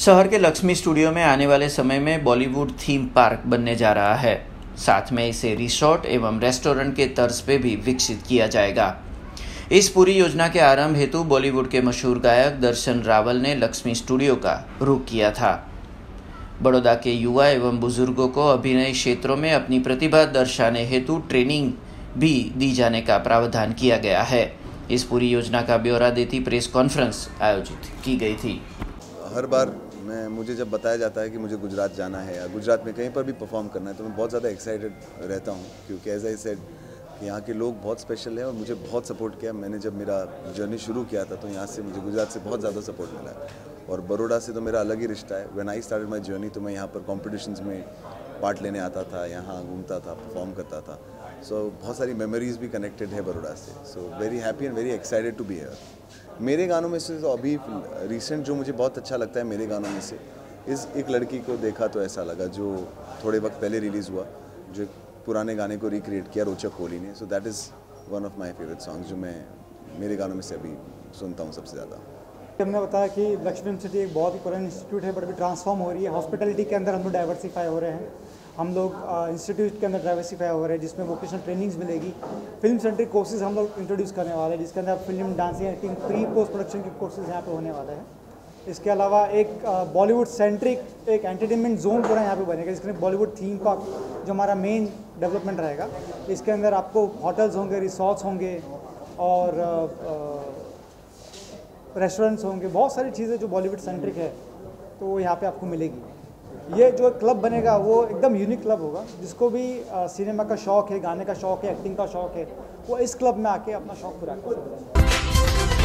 शहर के लक्ष्मी स्टूडियो में आने वाले समय में बॉलीवुड थीम पार्क बनने जा रहा है। साथ में इसे रिसोर्ट एवं रेस्टोरेंट के तर्ज पे भी विकसित किया जाएगा। इस पूरी योजना के आरंभ हेतु बॉलीवुड के मशहूर गायक दर्शन रावल ने लक्ष्मी स्टूडियो का रुख किया था। बड़ौदा के युवा एवं बुजुर्गों को अभिनय क्षेत्रों में अपनी प्रतिभा दर्शाने हेतु ट्रेनिंग भी दी जाने का प्रावधान किया गया है। इस पूरी योजना का ब्यौरा देती प्रेस कॉन्फ्रेंस आयोजित की गई थी। हर बार मुझे जब बताया जाता है कि मुझे गुजरात जाना है या गुजरात में कहीं पर भी परफॉर्म करना है तो मैं बहुत ज़्यादा एक्साइटेड रहता हूँ, क्योंकि एज आई सेड यहाँ के लोग बहुत स्पेशल हैं और मुझे बहुत सपोर्ट किया। मैंने जब मेरा जर्नी शुरू किया था तो यहाँ से मुझे गुजरात से बहुत ज़्यादा सपोर्ट मिला है और बड़ौदा से तो मेरा अलग ही रिश्ता है। When I started my journey तो मैं यहाँ पर कॉम्पिटिशन्स में पार्ट लेने आता था, यहाँ घूमता था, परफॉर्म करता था। सो बहुत सारी मेमोरीज भी कनेक्टेड है बड़ौदा से। So very happy and very excited to be here. मेरे गानों में से तो अभी रिसेंट जो मुझे बहुत अच्छा लगता है मेरे गानों में से इस एक लड़की को देखा तो ऐसा लगा, जो थोड़े वक्त पहले रिलीज़ हुआ, जो पुराने गाने को रिक्रिएट किया रोचा कोहली ने। So that is one of my favourite songs जो मैं मेरे गानों में से अभी सुनता हूँ सबसे ज़्यादा। हमने बताया कि लक्ष्मी सिटी एक बहुत ही पुराना इंस्टीट्यूट है, बट अभी ट्रांसफॉर्म हो रही है। हॉस्पिटलिटी के अंदर हम लोग डाइवर्सिफाई हो रहे हैं, हम लोग इंस्टीट्यूट के अंदर डाइवर्सिफाई हो रहे हैं, जिसमें वोकेशनल ट्रेनिंग्स मिलेगी। फिल्म सेंट्रिक कोर्सेज हम लोग इंट्रोड्यूस करने वाले हैं, जिसके अंदर film, dancing, acting, pre post production के कोर्सेज यहाँ पे होने वाले हैं। इसके अलावा एक बॉलीवुड सेंट्रिक एक एंटरटेनमेंट जोन पूरा यहाँ पे बनेगा, जिसके अंदर बॉलीवुड थीम पार्क जो हमारा मेन डेवलपमेंट रहेगा, इसके अंदर आपको होटल्स होंगे, रिसोर्ट्स होंगे और रेस्टोरेंट्स होंगे। बहुत सारी चीज़ें जो बॉलीवुड सेंट्रिक है तो वो यहाँ पे आपको मिलेगी। ये जो क्लब बनेगा वो एकदम यूनिक क्लब होगा। जिसको भी सिनेमा का शौक़ है, गाने का शौक़ है, एक्टिंग का शौक़ है, वो इस क्लब में आके अपना शौक़ पूरा कर सकता है।